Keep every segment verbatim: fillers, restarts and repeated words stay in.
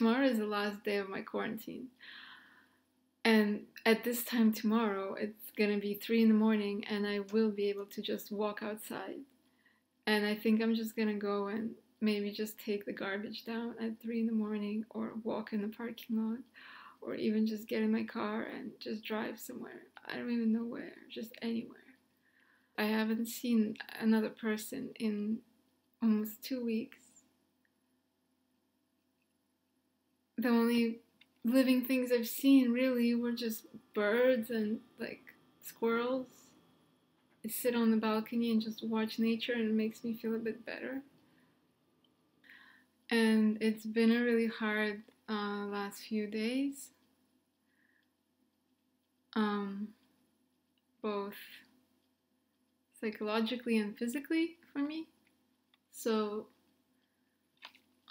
tomorrow is the last day of my quarantine. And at this time tomorrow, it's gonna be three in the morning and I will be able to just walk outside. And I think I'm just gonna go and maybe just take the garbage down at three in the morning, or walk in the parking lot, or even just get in my car and just drive somewhere. I don't even know where, just anywhere. I haven't seen another person in almost two weeks. The only living things I've seen really were just birds and like squirrels. I sit on the balcony and just watch nature, and it makes me feel a bit better. And it's been a really hard uh, last few days, um, both psychologically and physically for me. So,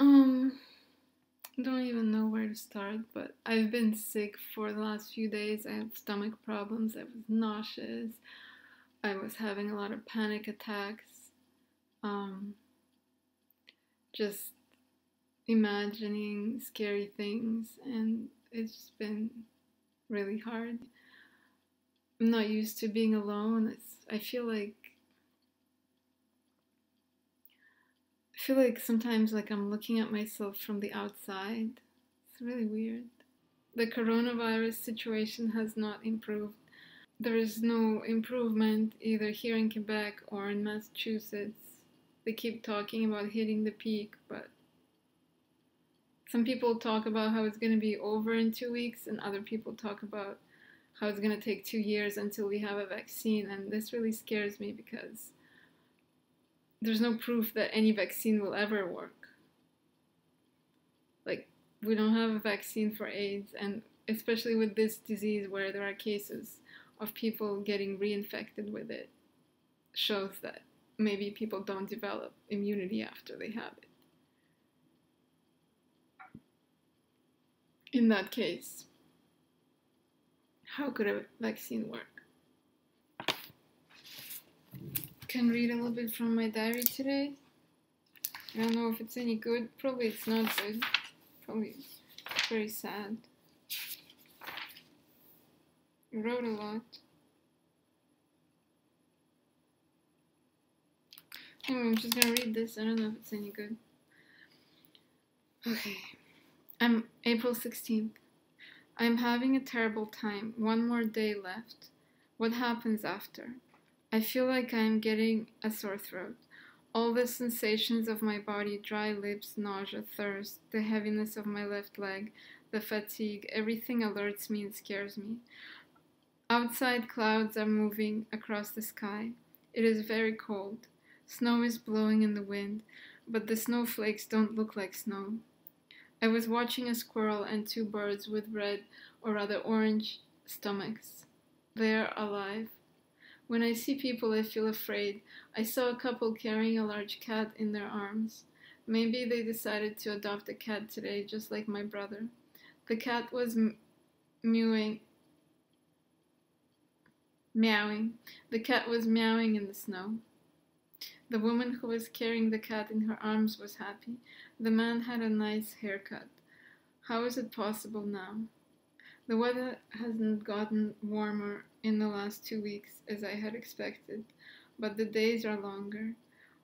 um, I don't even know where to start, but I've been sick for the last few days. I have stomach problems, I was nauseous, I was having a lot of panic attacks, um, just imagining scary things, and it's just been really hard. I'm not used to being alone. It's, I feel like I feel like sometimes like I'm looking at myself from the outside. It's really weird. The coronavirus situation has not improved. There is no improvement either here in Quebec or in Massachusetts. They keep talking about hitting the peak, but some people talk about how it's going to be over in two weeks, and other people talk about how it's going to take two years until we have a vaccine. And this really scares me because there's no proof that any vaccine will ever work. Like, we don't have a vaccine for AIDS, and especially with this disease where there are cases of people getting reinfected with it, shows that maybe people don't develop immunity after they have it. In that case, how could a vaccine work? I can read a little bit from my diary today. I don't know if it's any good. Probably it's not good. Probably it's very sad. I wrote a lot. Anyway, I'm just gonna read this. I don't know if it's any good. Okay. I'm April sixteenth. I'm having a terrible time. One more day left. What happens after? I feel like I'm getting a sore throat. All the sensations of my body, dry lips, nausea, thirst, the heaviness of my left leg, the fatigue, everything alerts me and scares me. Outside, clouds are moving across the sky. It is very cold. Snow is blowing in the wind, but the snowflakes don't look like snow. I was watching a squirrel and two birds with red, or rather orange, stomachs. They're alive. When I see people, I feel afraid. I saw a couple carrying a large cat in their arms. Maybe they decided to adopt a cat today, just like my brother. The cat was mewing. Meowing. The cat was meowing in the snow. The woman who was carrying the cat in her arms was happy. The man had a nice haircut. How is it possible now? The weather hasn't gotten warmer in the last two weeks as I had expected, but the days are longer.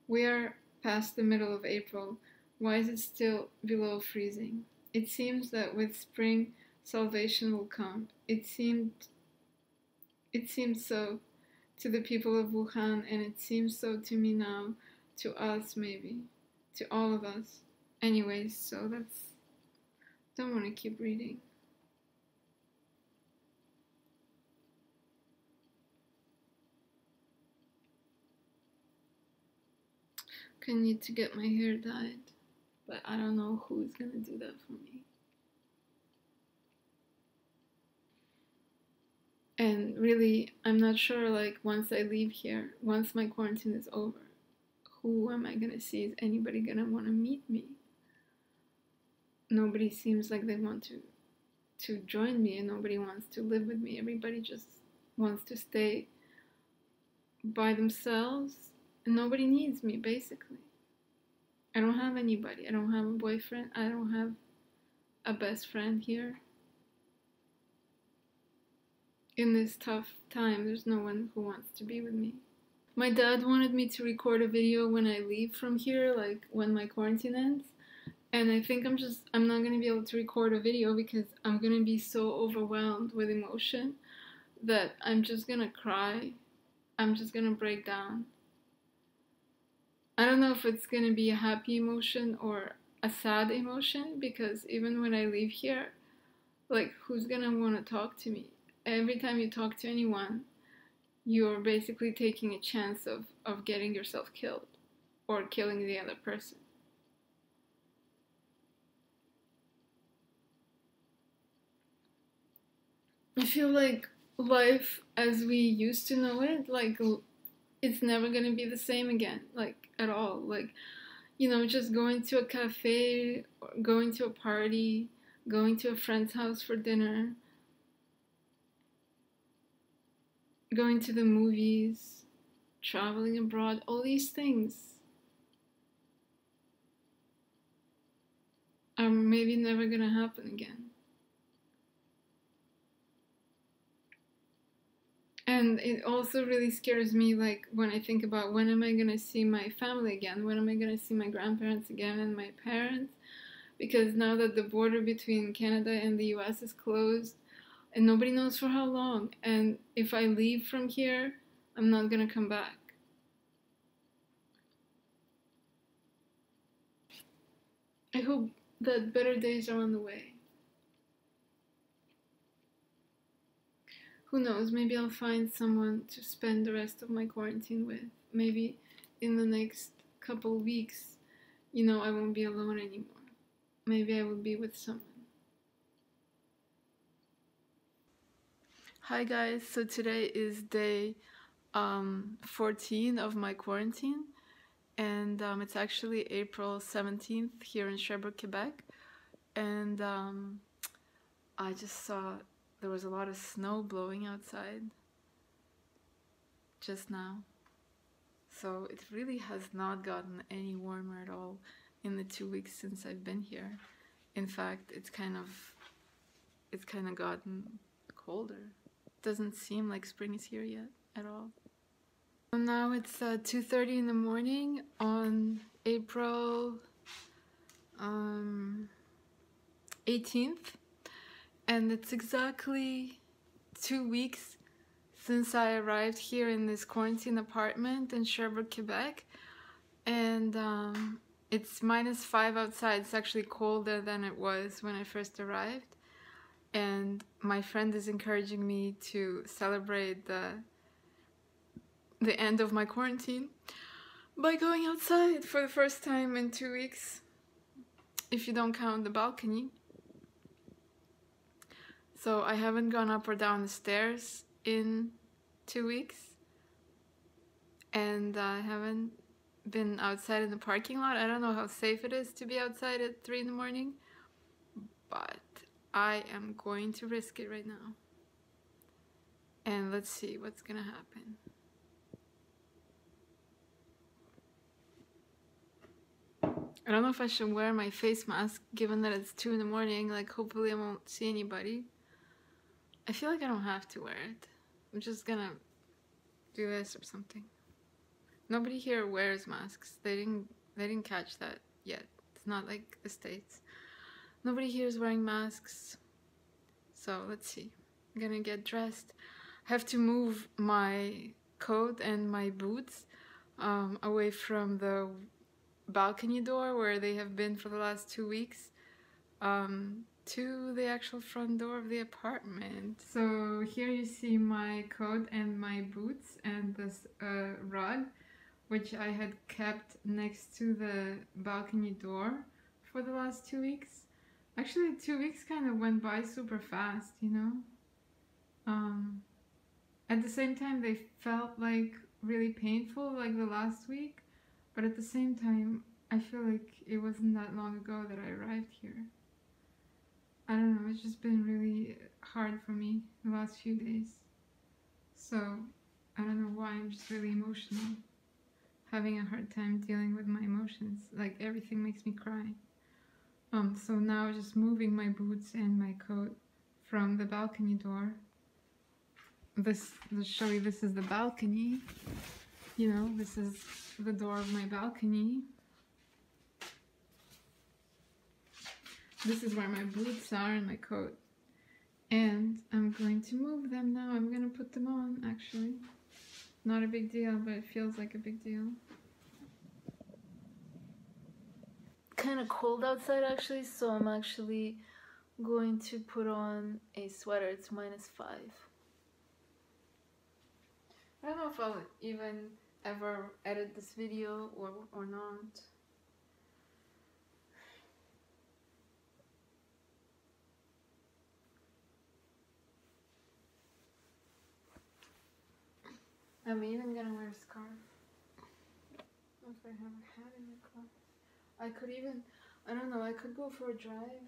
We are past the middle of April. Why is it still below freezing? It seems that with spring, salvation will come. It seemed, it seemed so to the people of Wuhan, and it seems so to me now, to us maybe, to all of us. Anyways, so that's, don't want to keep reading. I need to get my hair dyed, but I don't know who's gonna do that for me. And really, I'm not sure, like, once I leave here, once my quarantine is over, who am I going to see? Is anybody going to want to meet me? Nobody seems like they want to, to join me, and nobody wants to live with me. Everybody just wants to stay by themselves, and nobody needs me, basically. I don't have anybody. I don't have a boyfriend. I don't have a best friend here. In this tough time, there's no one who wants to be with me. My dad wanted me to record a video when I leave from here, like when my quarantine ends. And I think I'm just, I'm not going to be able to record a video because I'm going to be so overwhelmed with emotion that I'm just going to cry. I'm just going to break down. I don't know if it's going to be a happy emotion or a sad emotion, because even when I leave here, like, who's going to want to talk to me? Every time you talk to anyone, you're basically taking a chance of, of getting yourself killed or killing the other person. I feel like life as we used to know it, like, it's never going to be the same again, like, at all. Like, you know, just going to a cafe, or going to a party, going to a friend's house for dinner, going to the movies, traveling abroad, all these things are maybe never gonna happen again. And it also really scares me, like, when I think about when am I gonna see my family again, when am I gonna see my grandparents again and my parents, because now that the border between Canada and the U S is closed, and nobody knows for how long. And if I leave from here, I'm not gonna come back. I hope that better days are on the way. Who knows, maybe I'll find someone to spend the rest of my quarantine with. Maybe in the next couple weeks, you know, I won't be alone anymore. Maybe I will be with someone. Hi guys, so today is day um, fourteen of my quarantine, and um, it's actually April seventeenth here in Sherbrooke, Quebec, and um, I just saw there was a lot of snow blowing outside just now, so it really has not gotten any warmer at all in the two weeks since I've been here. In fact, it's kind of, it's kind of gotten colder. Doesn't seem like spring is here yet at all. So now it's uh, two thirty in the morning on April um, eighteenth, and it's exactly two weeks since I arrived here in this quarantine apartment in Sherbrooke, Quebec, and um, it's minus five outside. It's actually colder than it was when I first arrived. And my friend is encouraging me to celebrate the, the end of my quarantine by going outside for the first time in two weeks, if you don't count the balcony. So I haven't gone up or down the stairs in two weeks, and I haven't been outside in the parking lot. I don't know how safe it is to be outside at three in the morning, but I am going to risk it right now, and let's see what's gonna happen. I don't know if I should wear my face mask given that it's two in the morning, like hopefully I won't see anybody. I feel like I don't have to wear it. I'm just gonna do this or something. Nobody here wears masks. They didn't, they didn't catch that yet. It's not like the States. Nobody here is wearing masks, so let's see. I'm gonna get dressed. I have to move my coat and my boots um, away from the balcony door where they have been for the last two weeks um, to the actual front door of the apartment. So here you see my coat and my boots and this uh, rug, which I had kept next to the balcony door for the last two weeks. Actually, two weeks kind of went by super fast, you know? Um, at the same time, they felt like really painful, like the last week. But at the same time, I feel like it wasn't that long ago that I arrived here. I don't know, it's just been really hard for me the last few days. So, I don't know why, I'm just really emotional. Having a hard time dealing with my emotions. Like, everything makes me cry. Um, so now just moving my boots and my coat from the balcony door. This, let's show you, this is the balcony. You know, this is the door of my balcony. This is where my boots are and my coat. And I'm going to move them now. I'm going to put them on, actually. Not a big deal, but it feels like a big deal. Kind of cold outside, actually, so I'm actually going to put on a sweater. It's minus five. I don't know if I'll even ever edit this video or, or not. I'm even gonna wear a scarf if I have a hat in the car. I could even, I don't know, I could go for a drive.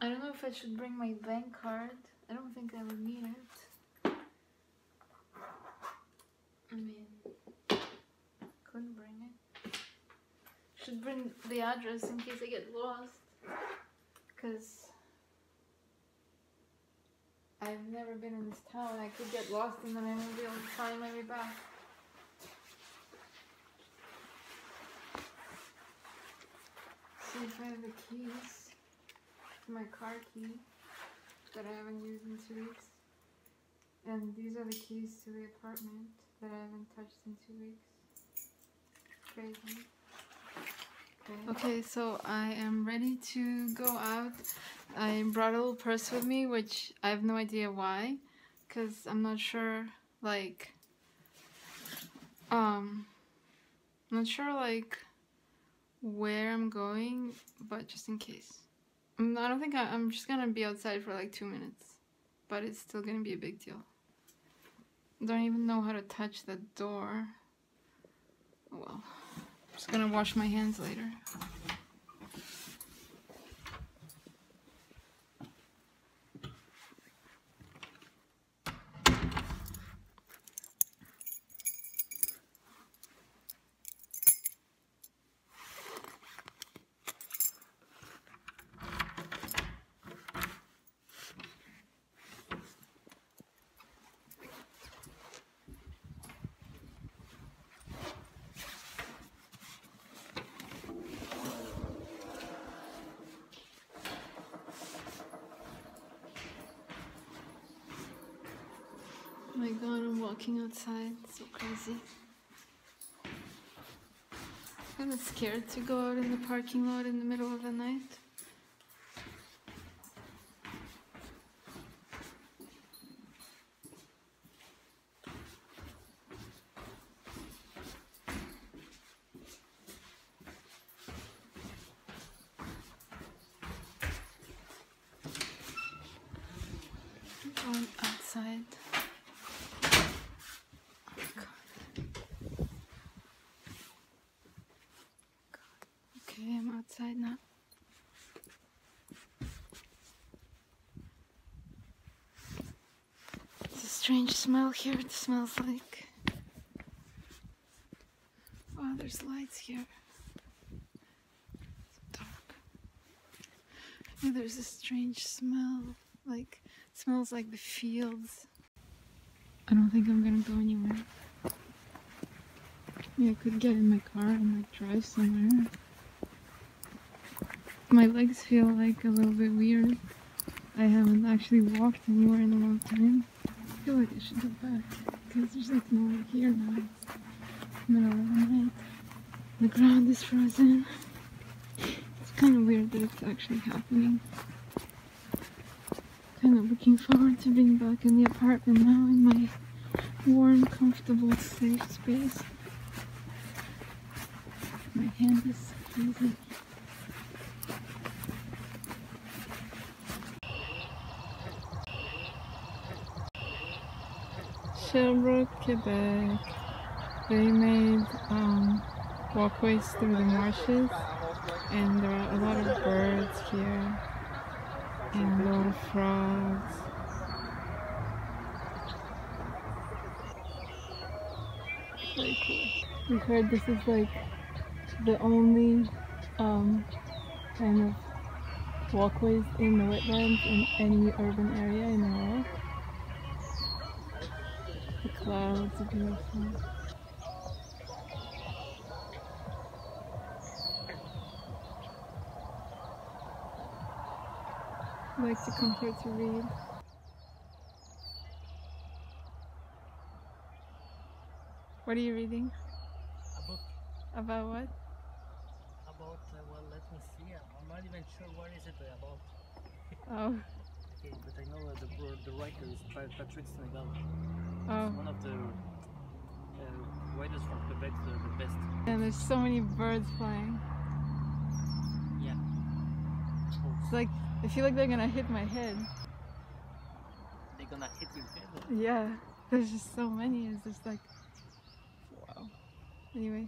I don't know if I should bring my bank card. I don't think I would need it. I mean, couldn't bring it. Should bring the address in case I get lost, because I've never been in this town. I could get lost and then I won't be able to find my way back. See if I have the keys, my car key that I haven't used in two weeks. And these are the keys to the apartment that I haven't touched in two weeks. Crazy. Okay, okay, so I am ready to go out. I brought a little purse with me, which I have no idea why, because I'm not sure, like, um, I'm not sure, like, where I'm going, but just in case. I'm not, I don't think I, I'm just gonna be outside for like two minutes, but it's still gonna be a big deal. Don't even know how to touch the door. Well, I'm just gonna wash my hands later. Oh my god, I'm walking outside, it's so crazy. I'm kind of scared to go out in the parking lot in the middle of the night. I'm going outside. Outside now. It's a strange smell here. It smells like... wow, there's lights here. It's dark. And there's a strange smell. Like, it smells like the fields. I don't think I'm gonna go anywhere. Yeah, I could get in my car and like drive somewhere. My legs feel like a little bit weird. I haven't actually walked anywhere in a long time. I feel like I should go back, because there's like no one here now. It's middle of the night. The ground is frozen. It's kind of weird that it's actually happening. Kind of looking forward to being back in the apartment now, in my warm, comfortable, safe space. My hand is crazy. Sherbrooke, Quebec. They made um, walkways through the marshes, and there are a lot of birds here, and a lot of frogs. Very cool. We've heard this is like the only um, kind of walkways in the wetlands in any urban area in Iraq. The clouds are beautiful. I like to come here to read. What are you reading? A book. About what? About, uh, well, let me see. I'm not even sure what is it about. Oh. Okay, but I know uh, the, the writer is Patrick Senegal. Oh. He's one of the uh, writers from Quebec, the, the best. And there's so many birds flying. Yeah. Oh. It's like, I feel like they're gonna hit my head. They're gonna hit your head? Or? Yeah. There's just so many. It's just like, wow. Anyway.